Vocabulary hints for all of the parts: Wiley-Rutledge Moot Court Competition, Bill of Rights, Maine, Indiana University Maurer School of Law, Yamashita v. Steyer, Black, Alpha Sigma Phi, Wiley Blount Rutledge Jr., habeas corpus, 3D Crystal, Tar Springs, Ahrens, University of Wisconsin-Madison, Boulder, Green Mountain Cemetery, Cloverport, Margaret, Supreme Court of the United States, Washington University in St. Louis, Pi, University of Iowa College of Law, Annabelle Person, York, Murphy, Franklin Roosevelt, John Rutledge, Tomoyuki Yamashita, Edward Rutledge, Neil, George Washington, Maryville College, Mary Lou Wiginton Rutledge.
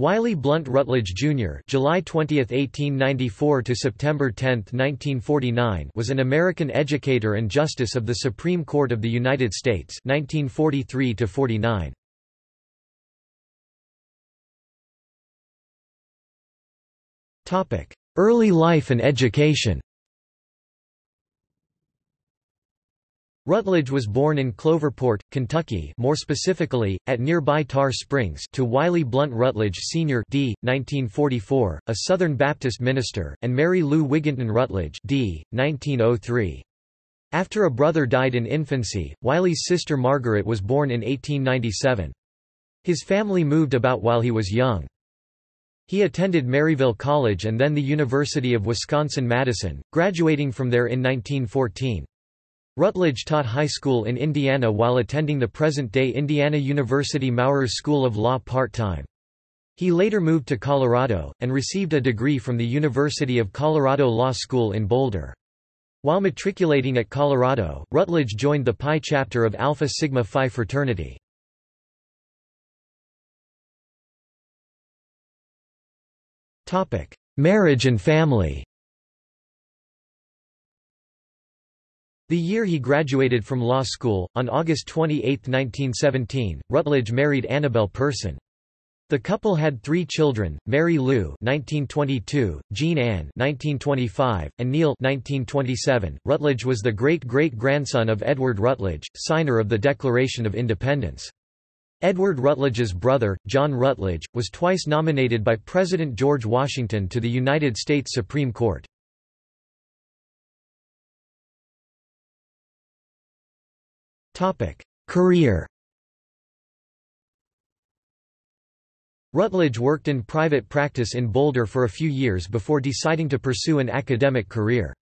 Wiley Blount Rutledge Jr. (July 20, 1894 to September 10, 1949) was an American educator and justice of the Supreme Court of the United States (1943 to 49). Topic: Early life and education. Rutledge was born in Cloverport, Kentucky, more specifically, at nearby Tar Springs, to Wiley Blount Rutledge Sr. d. 1944, a Southern Baptist minister, and Mary Lou Wiginton Rutledge d. 1903. After a brother died in infancy, Wiley's sister Margaret was born in 1897. His family moved about while he was young. He attended Maryville College and then the University of Wisconsin-Madison, graduating from there in 1914. Rutledge taught high school in Indiana while attending the present-day Indiana University Maurer School of Law part-time. He later moved to Colorado, and received a degree from the University of Colorado Law School in Boulder. While matriculating at Colorado, Rutledge joined the Pi chapter of Alpha Sigma Phi fraternity. Marriage and family. The year he graduated from law school, on August 28, 1917, Rutledge married Annabelle Person. The couple had three children, Mary Lou (1922), Jean Anne (1925), and Neil (1927). Rutledge was the great-great-grandson of Edward Rutledge, signer of the Declaration of Independence. Edward Rutledge's brother, John Rutledge, was twice nominated by President George Washington to the United States Supreme Court. Career. Rutledge worked in private practice in Boulder for a few years before deciding to pursue an academic career.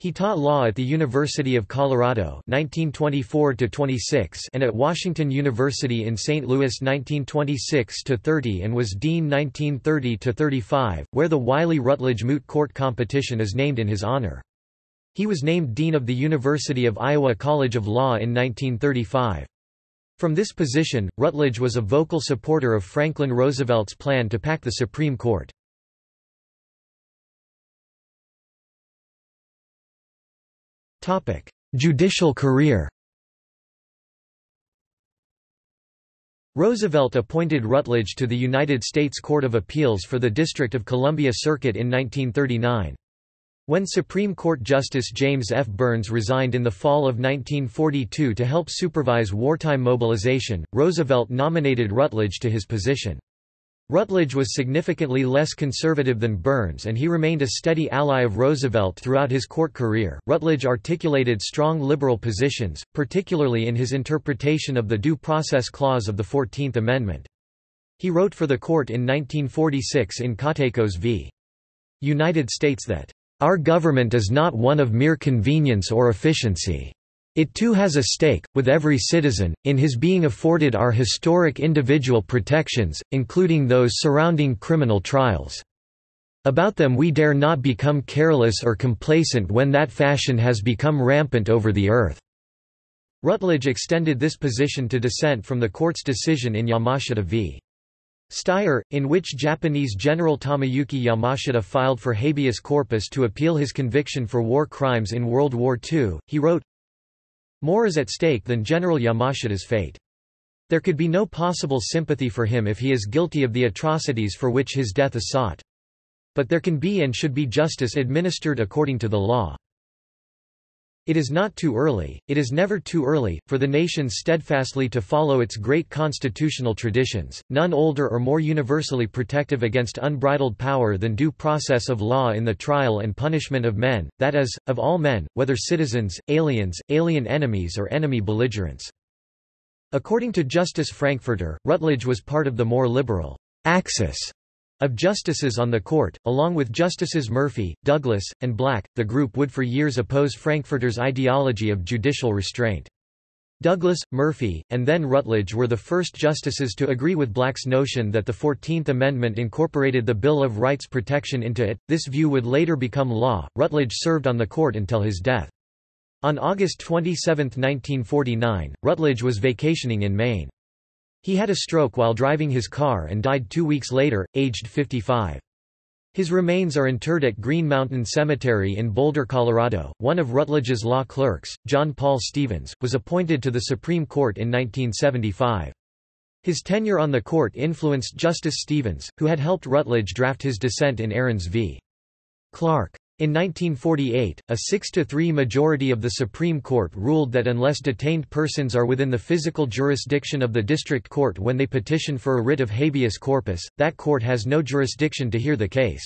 He taught law at the University of Colorado 1924–26 and at Washington University in St. Louis 1926–30 and was dean 1930–35, where the Wiley-Rutledge Moot Court Competition is named in his honor. He was named dean of the University of Iowa College of Law in 1935. From this position, Rutledge was a vocal supporter of Franklin Roosevelt's plan to pack the Supreme Court. Judicial career. Roosevelt appointed Rutledge to the United States Court of Appeals for the District of Columbia Circuit in 1939. When Supreme Court Justice James F. Byrnes resigned in the fall of 1942 to help supervise wartime mobilization, Roosevelt nominated Rutledge to his position. Rutledge was significantly less conservative than Byrnes, and he remained a steady ally of Roosevelt throughout his court career. Rutledge articulated strong liberal positions, particularly in his interpretation of the Due Process Clause of the 14th Amendment. He wrote for the court in 1946 in Cateco's v. United States that "Our government is not one of mere convenience or efficiency. It too has a stake, with every citizen, in his being afforded our historic individual protections, including those surrounding criminal trials. About them we dare not become careless or complacent when that fashion has become rampant over the earth." Rutledge extended this position to dissent from the court's decision in Yamashita v. Steyer, in which Japanese General Tomoyuki Yamashita filed for habeas corpus to appeal his conviction for war crimes in World War II, he wrote, "More is at stake than General Yamashita's fate. There could be no possible sympathy for him if he is guilty of the atrocities for which his death is sought. But there can be and should be justice administered according to the law. It is not too early, it is never too early, for the nation steadfastly to follow its great constitutional traditions, none older or more universally protective against unbridled power than due process of law in the trial and punishment of men, that is, of all men, whether citizens, aliens, alien enemies or enemy belligerents." According to Justice Frankfurter, Rutledge was part of the more liberal axis of justices on the court, along with Justices Murphy, Douglas, and Black. The group would for years oppose Frankfurter's ideology of judicial restraint. Douglas, Murphy, and then Rutledge were the first justices to agree with Black's notion that the 14th Amendment incorporated the Bill of Rights protection into it. This view would later become law. Rutledge served on the court until his death. On August 27, 1949, Rutledge was vacationing in Maine. He had a stroke while driving his car and died 2 weeks later, aged 55. His remains are interred at Green Mountain Cemetery in Boulder, Colorado. One of Rutledge's law clerks, John Paul Stevens, was appointed to the Supreme Court in 1975. His tenure on the court influenced Justice Stevens, who had helped Rutledge draft his dissent in Ahrens v. Clark. In 1948, a 6-3 majority of the Supreme Court ruled that unless detained persons are within the physical jurisdiction of the district court when they petition for a writ of habeas corpus, that court has no jurisdiction to hear the case.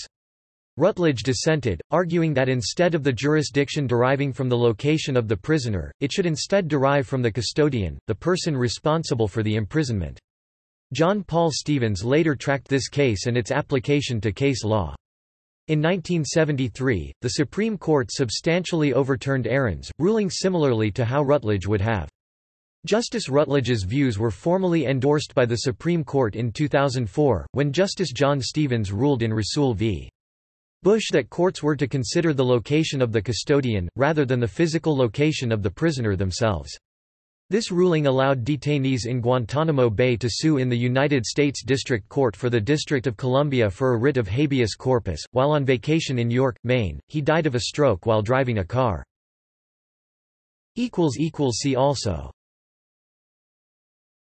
Rutledge dissented, arguing that instead of the jurisdiction deriving from the location of the prisoner, it should instead derive from the custodian, the person responsible for the imprisonment. John Paul Stevens later tracked this case and its application to case law. In 1973, the Supreme Court substantially overturned Ahrens, ruling similarly to how Rutledge would have. Justice Rutledge's views were formally endorsed by the Supreme Court in 2004, when Justice John Stevens ruled in Rasool v. Bush that courts were to consider the location of the custodian, rather than the physical location of the prisoner themselves. This ruling allowed detainees in Guantanamo Bay to sue in the United States District Court for the District of Columbia for a writ of habeas corpus. While on vacation in York, Maine, he died of a stroke while driving a car. See also